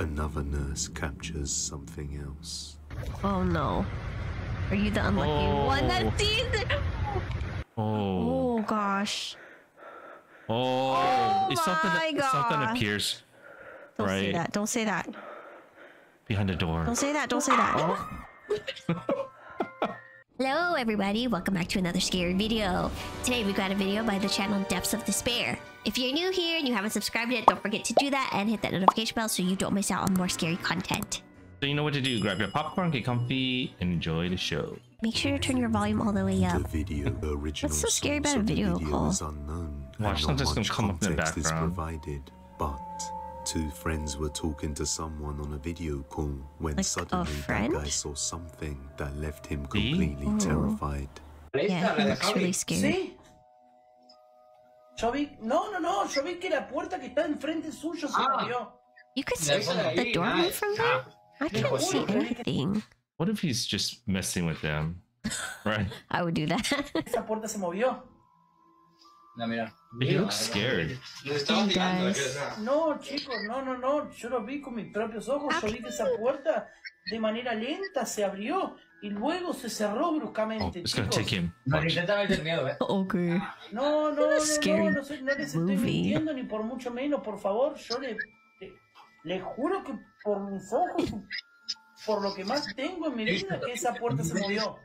Another nurse captures something else. Oh no. Are you the unlucky one that sees it? Oh. Oh gosh. Oh, it's something appears. Don't say that. Don't say that. Behind the door. Don't say that. Don't say that. Hello everybody, welcome back to another scary video. Today we've got a video by the channel Depths of Despair. If you're new here and you haven't subscribed yet, don't forget to do that and hit that notification bell so you don't miss out on more scary content. So you know what to do, grab your popcorn, get comfy, and enjoy the show. Make sure to turn your volume all the way up. What's so scary about a video call? Watch something that's gonna come up in the background. Two friends were talking to someone on a video call when like suddenly that guy saw something that left him completely terrified. Yeah, it looks really scary. You could see the doorway from there? I can't see anything. What if he's just messing with them? Right? I would do that. He looks scared. No, chicos, no. Yo lo vi con mis propios ojos. Yo vi que esa puerta de manera lenta se abrió y luego se cerró bruscamente. It's gonna take him. Okay. No les estoy mintiendo ni por mucho menos, por favor. Yo le juro que por mis ojos, por lo que más tengo en mi vida, que esa puerta se movió.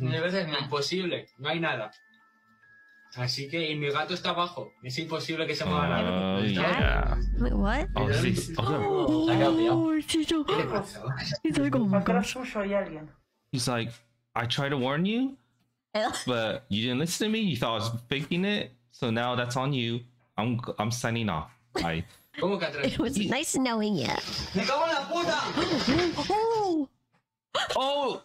De veces es imposible. No hay nada. Así que, y mi gato está abajo. Es imposible que se mueva. Oh, yeah. Wait, what? Oh, sí. Oh, he's like, I tried to warn you, but you didn't listen to me. You thought I was faking it. So now that's on you. I'm signing off. Bye. It was nice knowing you. Oh! Oh!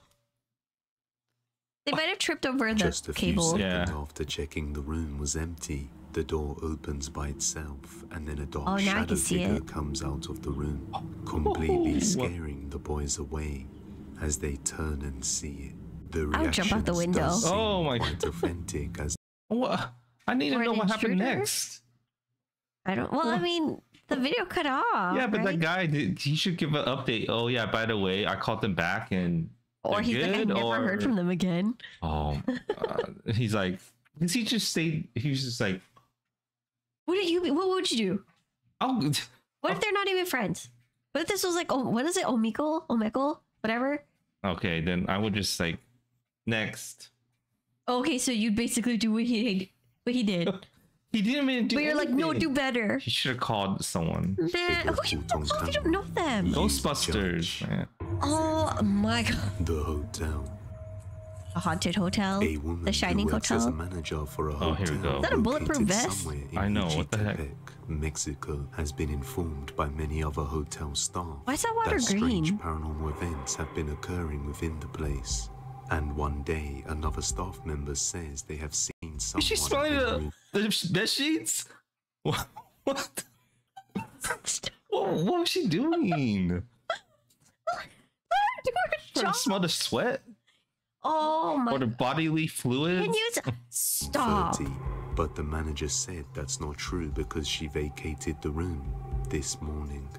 They might have tripped over the cable. Yeah. After checking the room was empty, the door opens by itself, and then a dark shadow figure comes out of the room, completely scaring the boys away as they turn and see it. The reaction jump out the window. Oh my god! Authentic as I need to know what happened next. I don't. Well, I mean, the video cut off. Yeah, but that guy, he should give an update. Oh yeah, by the way, I called them back and. Or he's like, I never heard from them again. Oh, he's like, because he just stayed. He was just like, what would you do? What if they're not even friends? What if this was like, what is it, Omikel, whatever? Okay, then I would just like, next. Okay, so you'd basically do what he did. He didn't even do. But you're anything. Like, no, do better. He should have called someone. Who you don't call? You don't know them. Ghostbusters. Man. Oh my god. The hotel. A haunted hotel. A woman, the Shining Hotel. As a manager for a hotel. Here we go. Is that a bulletproof vest? I know. What the heck? Mexico has been informed by many other hotel staff. Why is that water green? Strange paranormal events have been occurring within the place, and one day another staff member says they have seen. Is she smelling the bed sheets? What? What was she doing? Smell the sweat? Oh my! Or the bodily fluid? Can you stop? 30, but the manager said that's not true because she vacated the room this morning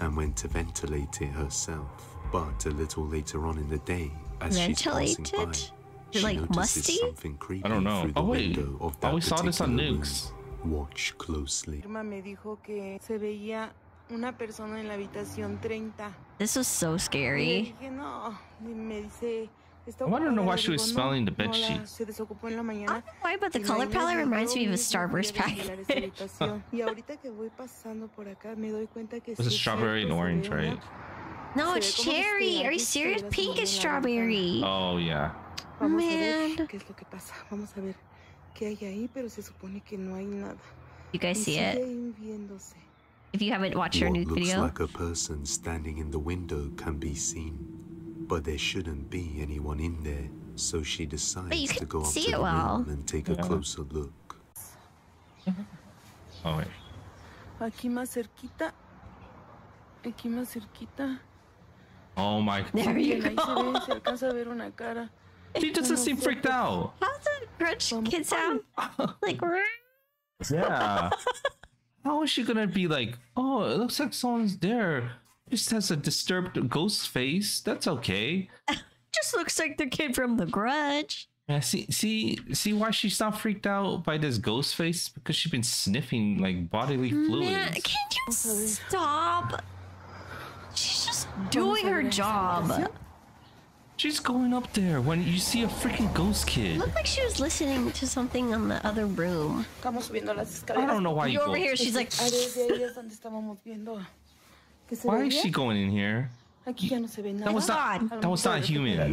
and went to ventilate it herself. But a little later on in the day, as she's passing by. Like musty? I don't know. Oh wait, we saw this on Nukes. Watch closely. This was so scary. I want to know why she was smelling the bed sheets. I don't know why, but the color palette reminds me of a Starburst package. It was a strawberry and orange, right? No, it's cherry. Are you serious? Pink is strawberry. Oh yeah. Man. You guys see it? If you haven't watched our new video, looks like a person standing in the window can be seen, but there shouldn't be anyone in there. So she decides to go up to the room and take a closer look. Oh wait. Aquí más cerquita. Oh my god. There you go. She doesn't seem freaked out. How's that grudge kid sound? Like, yeah. How is she gonna be like, oh, it looks like someone's there. Just has a disturbed ghost face. That's okay. Just looks like the kid from The Grudge. Yeah, see why she's not freaked out by this ghost face? Because she's been sniffing like bodily fluids. Man, can you stop? She's just doing her job. She's going up there when you see a freaking ghost kid. It looked like she was listening to something on the other room. I don't know why you go over here. She's like, why is she going in here? That was not a human.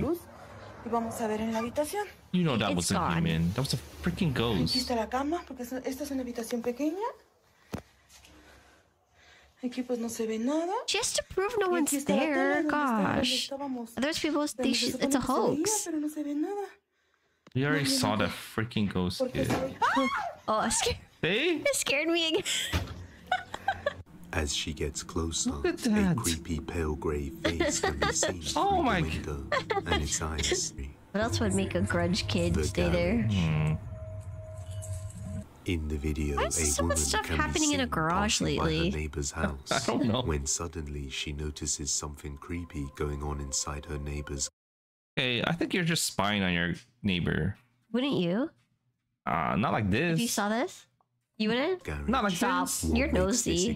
You know that was a human. That was a freaking ghost. Just to prove no one's there. Gosh. There's people think it's a hoax. We already saw that freaking ghost kid. Oh, it scared me again. As she gets closer, a creepy pale grey face can be seen through the window and its eyes. What else would make a grudge kid stay there? In the video, why is so much stuff happening in a garage lately? By her neighbor's house, I don't know. When suddenly she notices something creepy going on inside her neighbor's. Hey, I think you're just spying on your neighbor. Wouldn't you? Not like this. If you saw this? You wouldn't? Not like that. You're nosy.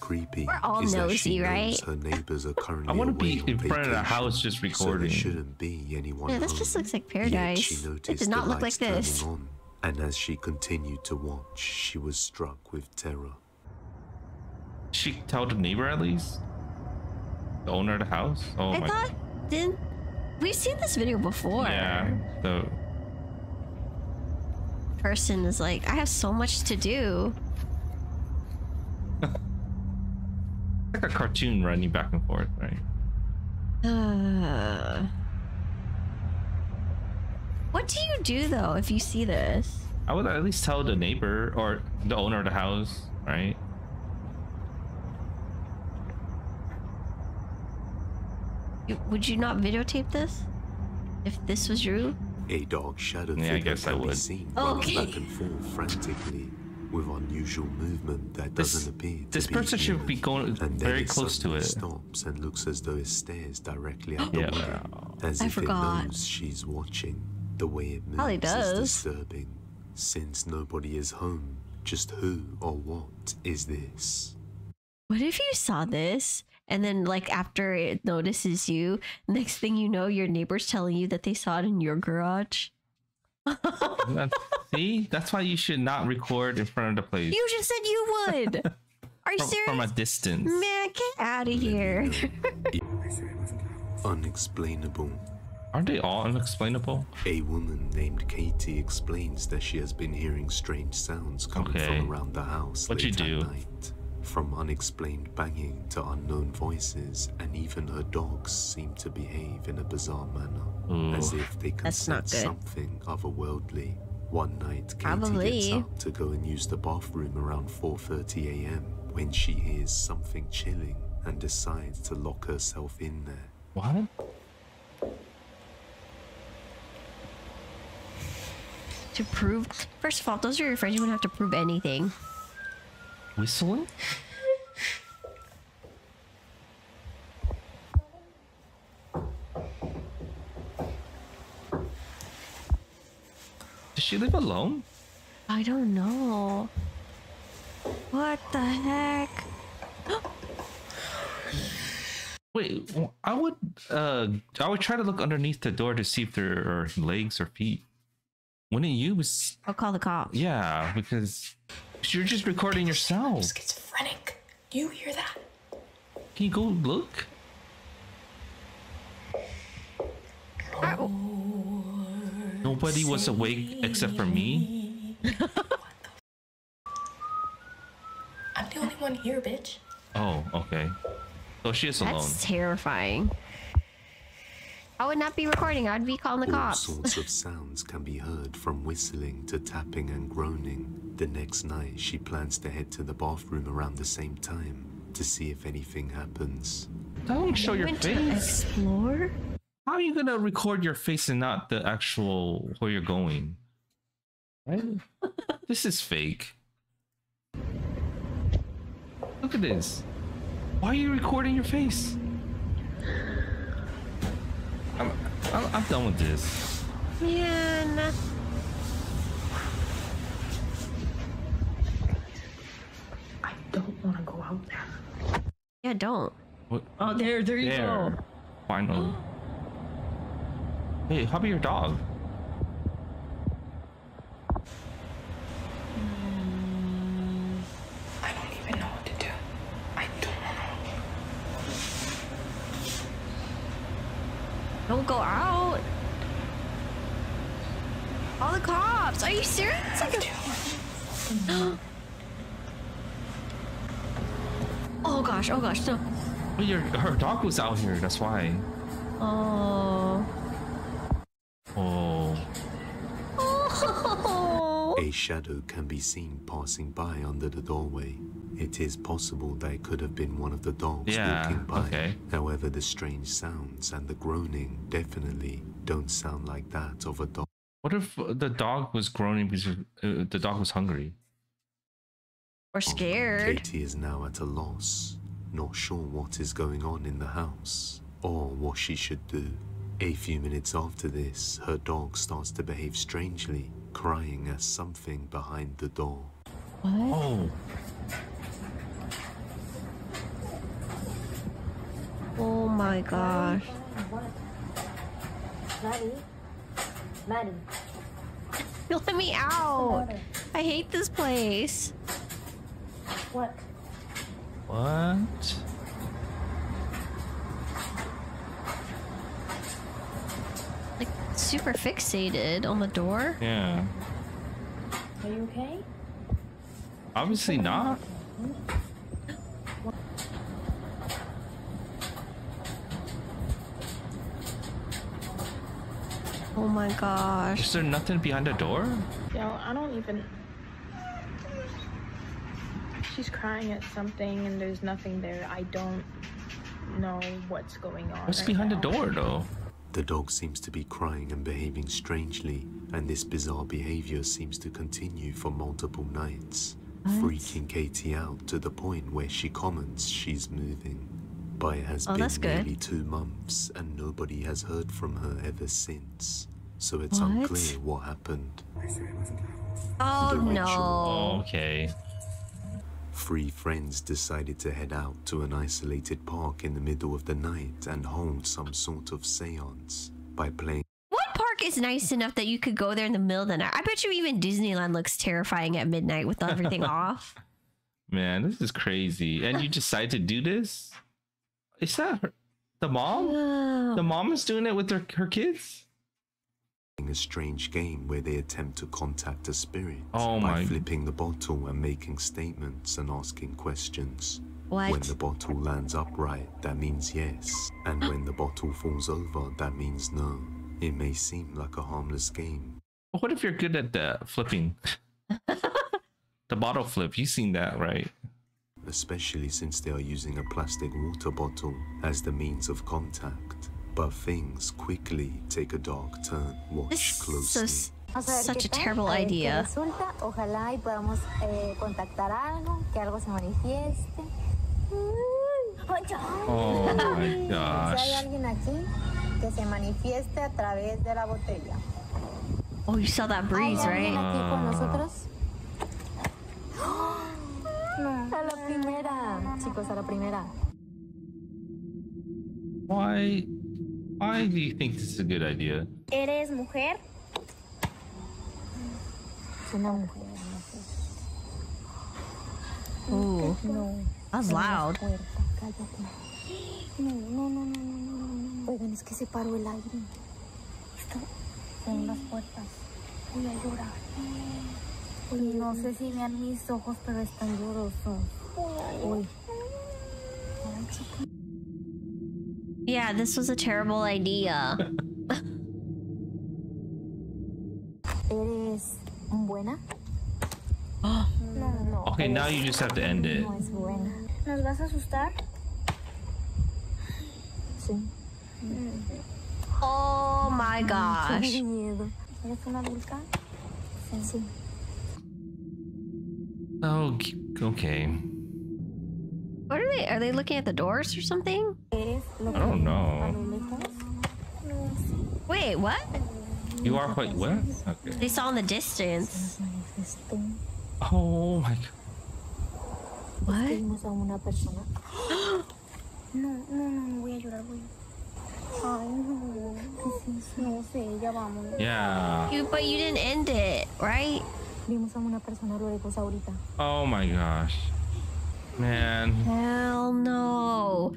Creepy. We're all nosy, right? Her neighbors are currently I want to be in front of the house just recording. So shouldn't be anyone home. This just looks like paradise. It does not look like this. And as she continued to watch, she was struck with terror. She told the neighbor at least? The owner of the house? Oh my God. Didn't... We've seen this video before. Yeah. The... person is like, I have so much to do. Like a cartoon running back and forth, right? What do you do though if you see this? I would at least tell the neighbor or the owner of the house, right? Would you not videotape this if this was you? A dark shadow figure can be seen running back and forth frantically with unusual movement that doesn't appear. This person should be going very close to it. Stops and looks as though it stares directly at the window, as if it knows she's watching. The way it moves is disturbing. Since nobody is home, just who or what is this? What if you saw this? And then, like, after it notices you, next thing you know, your neighbor's telling you that they saw it in your garage. See? That's why you should not record in front of the place. You just said you would. Are you serious? From a distance. Man, get out of here. Unexplainable. Aren't they all unexplainable? A woman named Katie explains that she has been hearing strange sounds coming from around the house late at night. From unexplained banging to unknown voices, and even her dogs seem to behave in a bizarre manner, as if they can sense something otherworldly. One night, Katie gets up to go and use the bathroom around 4:30 a.m. when she hears something chilling and decides to lock herself in there. What? To prove? First of all, those are your friends. You wouldn't have to prove anything. Whistling? Does she live alone? I don't know. What the heck? Wait, I would try to look underneath the door to see if there are legs or feet. Wouldn't you? I'll call the cops. Yeah, because you're just recording yourself. I'm schizophrenic. Do you hear that? Can you go look? Nobody was awake except for me. What the I'm the only one here, bitch. Oh, okay. So she is alone. That's terrifying. I would not be recording. I'd be calling the cops. All sorts of sounds can be heard, from whistling to tapping and groaning. The next night, she plans to head to the bathroom around the same time to see if anything happens. Don't show your face. To explore? How are you gonna record your face and not the actual where you're going? Right? This is fake. Look at this. Why are you recording your face? I'm done with this. Yeah, nah. I don't want to go out there. Yeah, don't. What? Oh, there you go. Finally. Hey, how about your dog? I don't even know what to do. I don't know. Don't go out. All the cops. Are you serious? Like a... Oh gosh. Oh gosh. No. Well, her dog was out here. That's why. Oh. Oh. Oh. A shadow can be seen passing by under the doorway. It is possible that it could have been one of the dogs walking by. Okay. However, the strange sounds and the groaning definitely don't sound like that of a dog. What if the dog was groaning because the dog was hungry? Or scared. Katie is now at a loss, not sure what is going on in the house or what she should do. A few minutes after this, her dog starts to behave strangely, crying at something behind the door. What? Oh. Oh my gosh. Maddie? Maddie? You let me out! I hate this place. What? What? Like, super fixated on the door? Yeah. Are you okay? Obviously not. Oh my gosh. Is there nothing behind the door? Yo, I don't even... She's crying at something and there's nothing there. I don't know what's going on. What's behind the door, though? The dog seems to be crying and behaving strangely, and this bizarre behavior seems to continue for multiple nights, freaking Katie out to the point where she comments she's moving. But it has been nearly 2 months, and nobody has heard from her ever since, so it's unclear what happened. Oh no. Okay. 3 friends decided to head out to an isolated park in the middle of the night and hold some sort of seance by playing. What park is nice enough that you could go there in the middle of the night? I bet you even Disneyland looks terrifying at midnight with everything off. Man, this is crazy. And you decide to do this? Is that the mom? No. The mom is doing it with her kids? A strange game where they attempt to contact a spirit by flipping the bottle and making statements and asking questions. When the bottle lands upright, that means yes, and when the bottle falls over, that means no. It may seem like a harmless game. What if you're good at the flipping? The bottle flip, you've seen that, right? Especially since they are using a plastic water bottle as the means of contact. But things quickly take a dark turn. Watch closely. Such a terrible idea. Oh my gosh. Oh, you saw that breeze, right? Why do you think this is a good idea? ¿Eres mujer? Ooh, that was loud. Yeah, this was a terrible idea. Eres buena? No. Okay, now you just have to end it. ¿Nos vas a asustar? Sí. Oh my gosh. Oh, okay. What are they? Are they looking at the doors or something? I don't know. Wait, what? You are quite what? Okay. They saw in the distance. Oh my god. What? Yeah. But you didn't end it, right? Oh my gosh. Man. Hell no.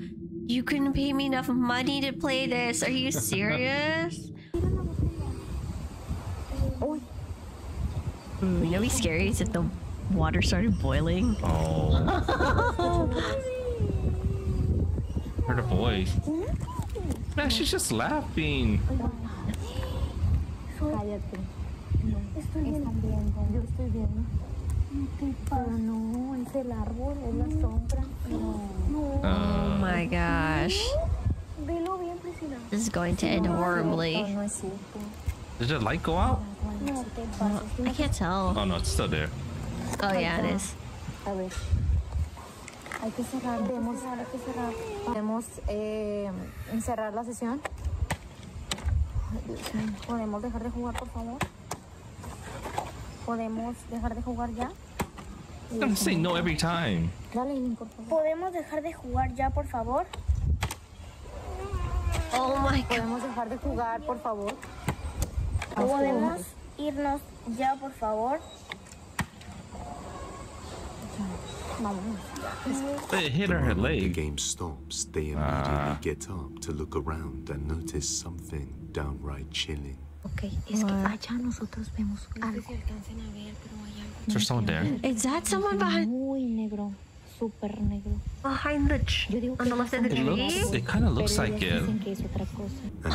You couldn't pay me enough money to play this. Are you serious? You know what's scary is if the water started boiling. Oh. Heard a voice. Man, she's just laughing. Oh my gosh. This is going to end horribly. Did the light go out? I can't tell. Oh no, it's still there. Oh yeah, it is. I'm gonna say no every time. Oh my god. ¿Podemos irnos ya, por favor? It hit her leg. The game stops. They immediately get up to look around and notice something downright chilling. Okay, es que allá nosotros vemos algo. There's someone there. Is that someone behind? Muy negro, super negro. Behind the tree? On the left of the tree? It kind of looks like it. And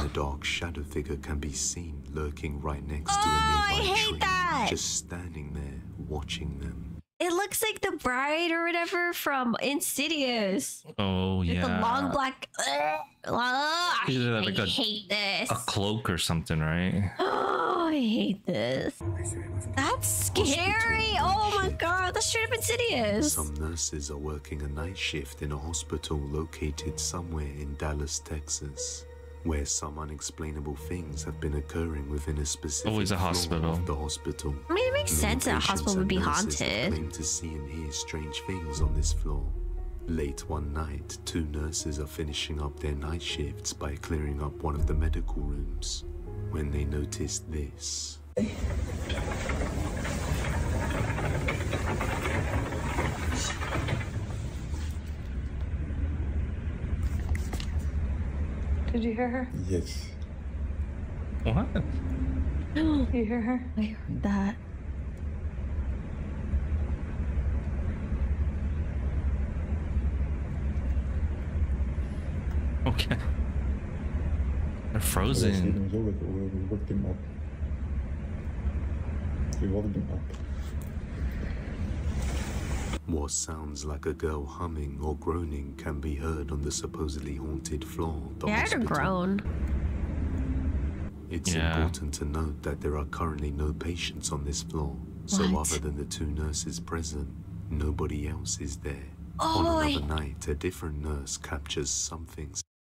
a dark shadow figure can be seen lurking right next to a nearby tree. That. Just standing there, watching them. It looks like the bride or whatever from Insidious. Oh yeah. With the long black. I hate this. A cloak or something, right? Oh, I hate this. That's scary. Oh my god, that's straight up Insidious. Some nurses are working a night shift in a hospital located somewhere in Dallas, Texas, where some unexplainable things have been occurring within a specific floor of the hospital. I mean, it makes sense that a hospital would be haunted. Claim to see and hear strange things on this floor. Late one night, two nurses are finishing up their night shifts by clearing up one of the medical rooms when they notice this. Did you hear her? Yes. What? No. Did you hear her? I heard that. Okay. They're frozen. We woke them up. What sounds like a girl humming or groaning can be heard on the supposedly haunted floor. Yeah, I heard a groan. It's important to note that there are currently no patients on this floor. So other than the two nurses present, nobody else is there. Oh, on another night, a different nurse captures something.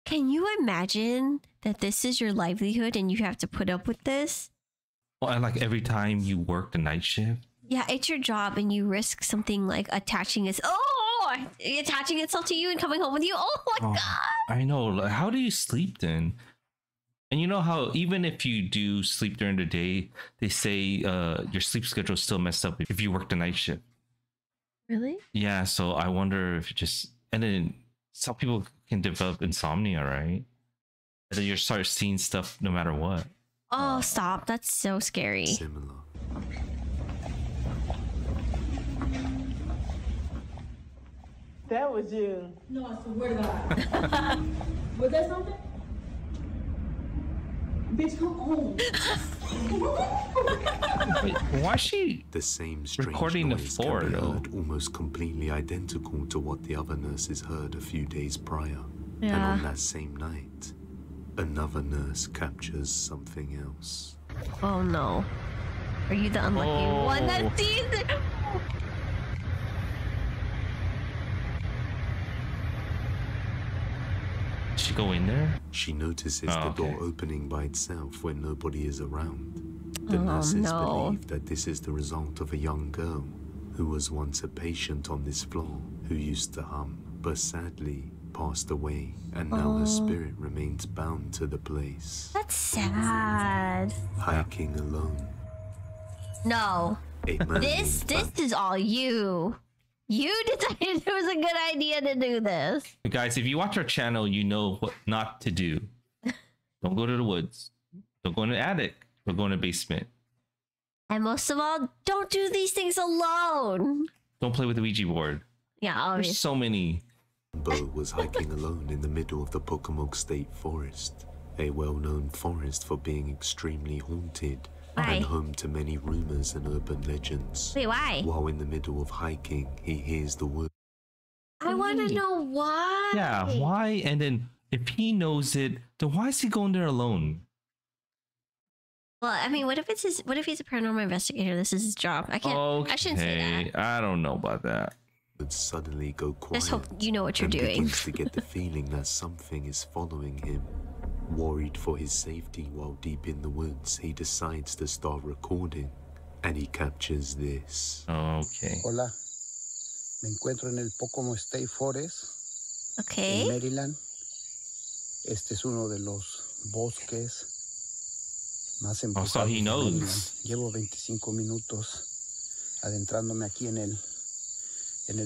Can you imagine that this is your livelihood and you have to put up with this? Well, and like every time you work the night shift? Yeah, it's your job and you risk something like attaching itself to you and coming home with you. Oh my god. I know. Like, how do you sleep then? And you know how even if you do sleep during the day, they say your sleep schedule is still messed up if you work the night shift. Really? Yeah, so I wonder if it just and then some people can develop insomnia, right? And then you start seeing stuff no matter what. Oh, stop. That's so scary. Similar. That was you. No, I swear to God. Was that something? Bitch, come home. Why is she the same recording the floor, though? Almost completely identical to what the other nurses heard a few days prior. Yeah. And on that same night, another nurse captures something else. Oh, no. Are you the unlucky one that sees it? Did she go in there? She notices the door opening by itself when nobody is around. The nurses believe that this is the result of a young girl who was once a patient on this floor who used to hum, but sadly passed away, and now her spirit remains bound to the place. That's sad. Hiking alone. No. This is all you. You decided it was a good idea to do this. Guys, if you watch our channel, you know what not to do. Don't go to the woods. Don't go in the attic. Or go in the basement. And most of all, don't do these things alone. Don't play with the Ouija board. Yeah, obviously. There's so many. Bo was hiking alone in the middle of the Pocomoke State Forest, a well-known forest for being extremely haunted and home to many rumors and urban legends. Wait, why? While in the middle of hiking, he hears the word. I want to know why. Yeah, why? And then if he knows it, then why is he going there alone? Well, I mean, what if he's a paranormal investigator? This is his job. I can't. Okay. I shouldn't say that. I don't know about that. Would suddenly go quiet. Let's hope you know what you're doing. Begins to get the feeling that something is following him. Worried for his safety while deep in the woods, he decides to start recording, and he captures this. Okay. Hola, me encuentro en el Pocomoke State Forest. Okay. En Maryland. Este es uno de los bosques más embrujados. Oh, so he knows. Llevo 25 minutos adentrándome aquí en el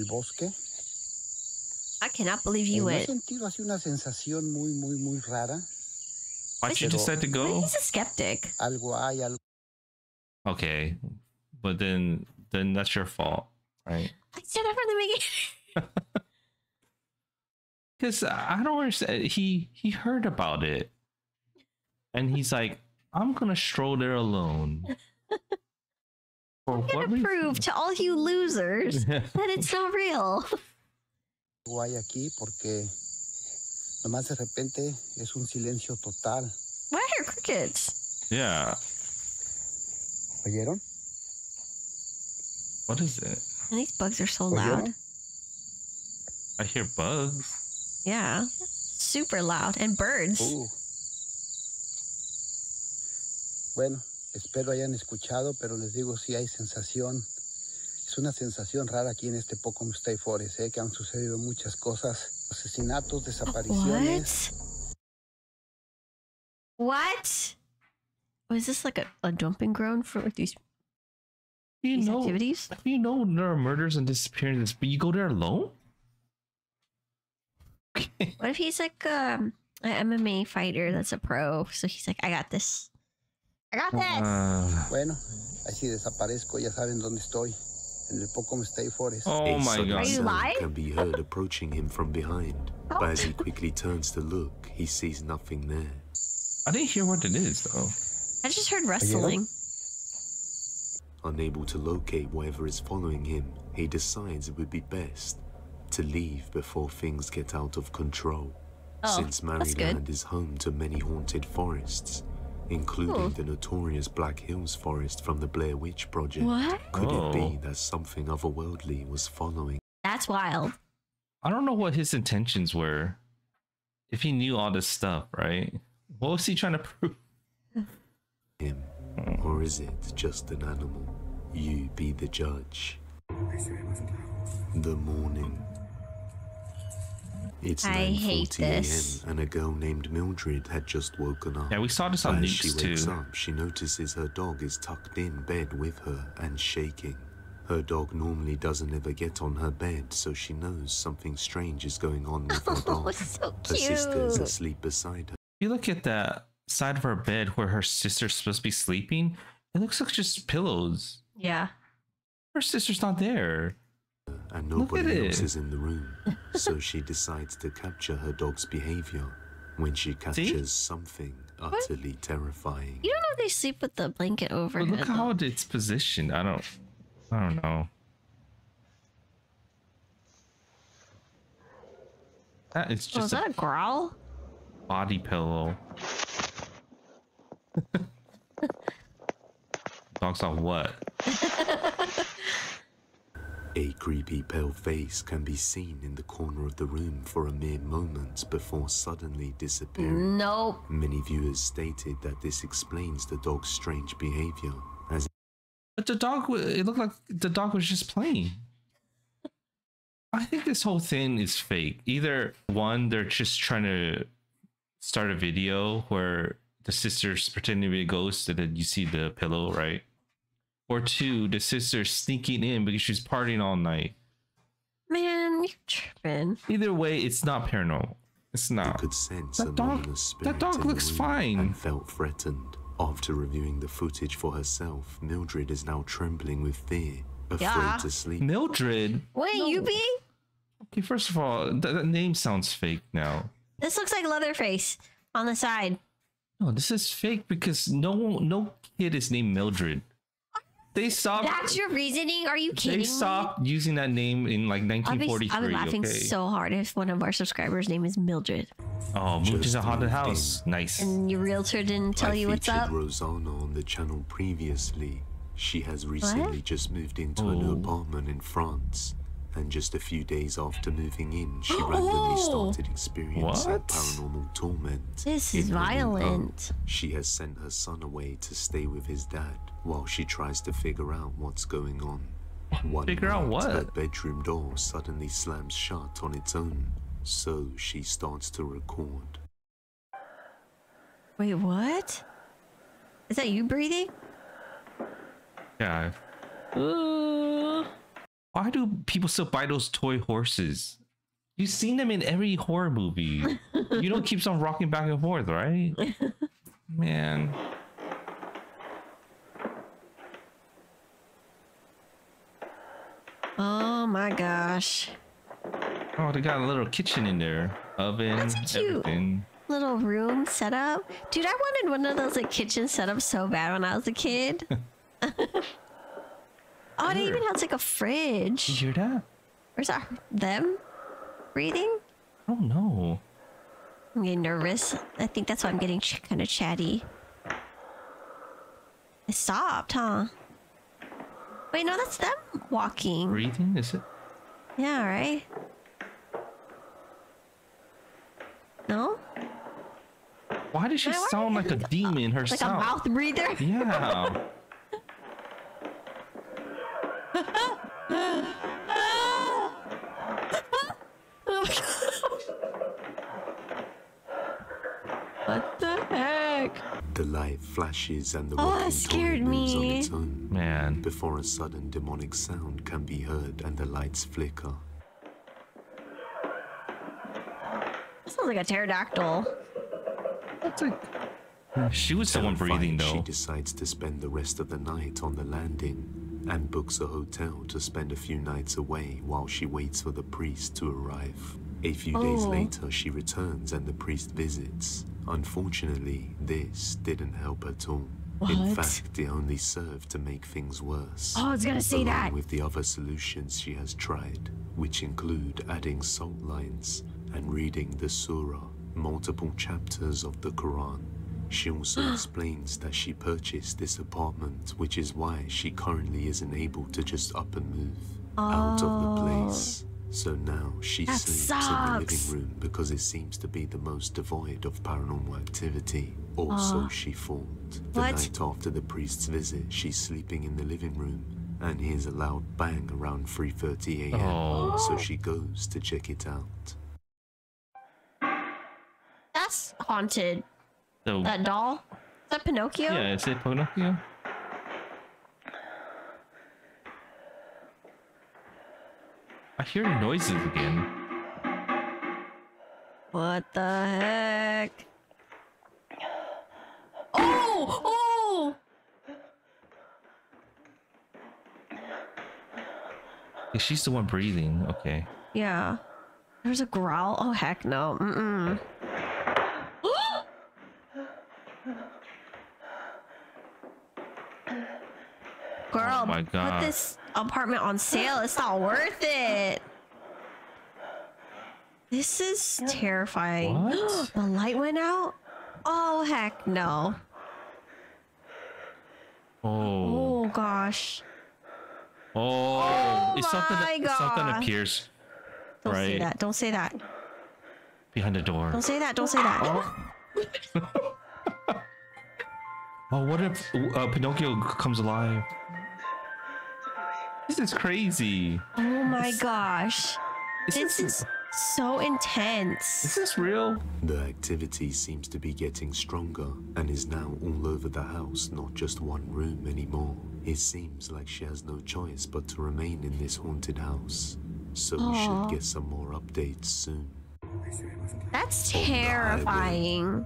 bosque. I cannot believe you went. Una sensación muy rara. Why'd you decide to go? He's a skeptic. Okay, but then that's your fault, right? I said that from the beginning. Because I don't understand. He heard about it, and he's like, "I'm gonna stroll there alone." I'm gonna prove to all you losers that it's not real. Guay aquí porque nomás de repente es un silencio total. Why are crickets? Yeah. ¿Oyeron? What is it? And these bugs are so loud. I hear bugs. Yeah, super loud. And birds. Bueno, espero hayan escuchado, pero les digo si hay sensación. Es una sensación rara aquí en este Pocomoke State Forest, que han sucedido muchas cosas, asesinatos, desapariciones. What? Oh, is this like a dumping ground for like these activities? You know there are murders and disappearances, but you go there alone? Okay. What if he's like an MMA fighter that's a pro, so he's like, I got this. I got this. Bueno, así desaparezco, ya saben dónde estoy. In the Pocomoke State Forest. Oh my God. Sound can be heard approaching him from behind, but as he quickly turns to look, he sees nothing there. I didn't hear what it is, though. I just heard rustling. Unable to locate whatever is following him, he decides it would be best to leave before things get out of control. Oh, since Maryland is home to many haunted forests, including the notorious Black Hills Forest from the Blair Witch Project. What? Could it be that something otherworldly was following? That's wild. I don't know what his intentions were. If he knew all this stuff, right? What was he trying to prove? Him. Or is it just an animal? You be the judge. The morning. It's 9:40 a.m. and a girl named Mildred had just woken up. Yeah, we saw this on news too. As she wakes up, she notices her dog is tucked in bed with her and shaking. Her dog normally doesn't ever get on her bed, so she knows something strange is going on with her dog. So cute. Her sister is asleep beside her. You look at that side of her bed where her sister's supposed to be sleeping. It looks like just pillows. Yeah. Her sister's not there. And nobody else is in the room, so she decides to capture her dog's behavior. When she captures something utterly terrifying. You don't know if they sleep with the blanket over. But look how it's positioned. I don't know. That is just. Oh, is that a growl? Body pillow. Dog's on what? A creepy pale face can be seen in the corner of the room for a mere moment before suddenly disappearing. No. Many viewers stated that this explains the dog's strange behavior. As but the dog, it looked like the dog was just playing. I think this whole thing is fake. Either one, they're just trying to start a video where the sister's pretending to be a ghost and then you see the pillow, right? Or two, the sister's sneaking in because she's partying all night. Man, you're tripping. Either way, it's not paranormal. It's not. Could sense that dog looks fine. And felt threatened. After reviewing the footage for herself, Mildred is now trembling with fear, afraid to sleep. Mildred? Wait, no. Yubi? Okay, first of all, that name sounds fake now. This looks like Leatherface on the side. No, this is fake because no kid is named Mildred. They stopped. That's your reasoning? Are you kidding me? They stopped using that name in like 1943. I'll be laughing so hard if one of our subscribers' name is Mildred. Oh, moved to a haunted house. Nice. And your realtor didn't tell you what's up? I featured Rosanna on the channel previously. She has recently just moved into a new apartment in France. And just a few days after moving in, she randomly started experiencing paranormal torment. This is violent. She has sent her son away to stay with his dad while she tries to figure out what's going on. Figure out what? Her bedroom door suddenly slams shut on its own, so she starts to record. Wait, what? Is that you breathing? Yeah. Why do people still buy those toy horses? You've seen them in every horror movie. You don't keep on rocking back and forth, right? Man. Oh my gosh. Oh, they got a little kitchen in there. Oven, that's cute. Everything. Little room setup. Dude, I wanted one of those like kitchen setups so bad when I was a kid. Oh, it even has like a fridge. You hear that? Or is that them breathing? I don't know. I'm getting nervous. I think that's why I'm getting kind of chatty. It stopped, huh? Wait, no, that's them walking. Breathing, is it? Yeah, right? No? Why does she sound like a demon herself? Like a mouth breather? Yeah. What the heck? The light flashes and the walking scared moves on its own, man, before a sudden demonic sound can be heard and the lights flicker. That sounds like a pterodactyl. That's like... She was someone breathing though. She decides to spend the rest of the night on the landing and books a hotel to spend a few nights away while she waits for the priest to arrive. A few days later, she returns and the priest visits. Unfortunately, this didn't help at all. What? In fact, it only served to make things worse. Oh, I was gonna say that! Along with the other solutions she has tried, which include adding salt lines and reading the surah, multiple chapters of the Quran. She also explains that she purchased this apartment, which is why she currently isn't able to just up and move out of the place. So now she sleeps in the living room because it seems to be the most devoid of paranormal activity. Or so she thought. The night after the priest's visit, she's sleeping in the living room and hears a loud bang around 3:30 a.m. So she goes to check it out. That's haunted. So, that doll? Is that Pinocchio? Yeah, is it Pinocchio? I hear noises again. What the heck? Oh! Oh! She's the one breathing. Okay. Yeah. There's a growl. Oh, heck no. Mm-mm. Girl, oh my God. Put this apartment on sale. It's not worth it. This is terrifying. What? The light went out? Oh, heck no. Oh, gosh. Oh, something appears. Don't say that. Don't say that. Behind the door. Don't say that. Don't say that. Oh, oh what if Pinocchio comes alive? This is crazy. Oh my gosh. This is so intense. Is this real? The activity seems to be getting stronger and is now all over the house, not just one room anymore. It seems like she has no choice but to remain in this haunted house. So we should get some more updates soon. That's terrifying.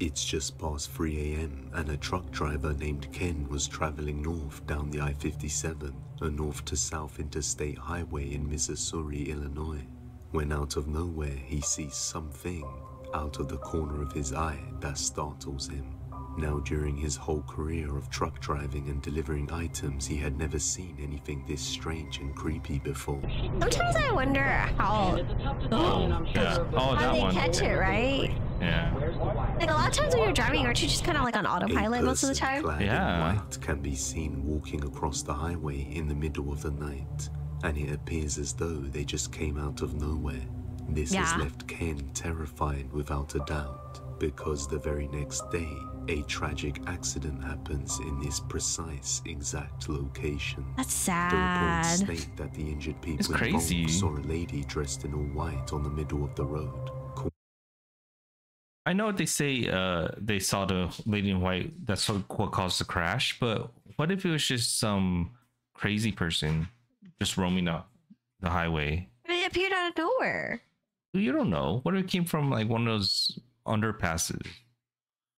It's just past 3 a.m. and a truck driver named Ken was traveling north down the I-57, a north to south interstate highway in Missouri, Illinois, when out of nowhere he sees something out of the corner of his eye that startles him. Now during his whole career of truck driving and delivering items, he had never seen anything this strange and creepy before. Sometimes I wonder how they catch it, right? Yeah. Like a lot of times when you're driving, aren't you just kind of like on autopilot most of the time? Yeah. White can be seen walking across the highway in the middle of the night, and it appears as though they just came out of nowhere. This has left Ken terrified without a doubt, because the very next day, a tragic accident happens in this precise, exact location. That's sad. The reports state that the injured people involved saw a lady dressed in all white on the middle of the road. I know they say they saw the lady in white. That's what caused the crash. But what if it was just some crazy person just roaming up the highway? But it appeared out of nowhere. You don't know. What if it came from like one of those underpasses?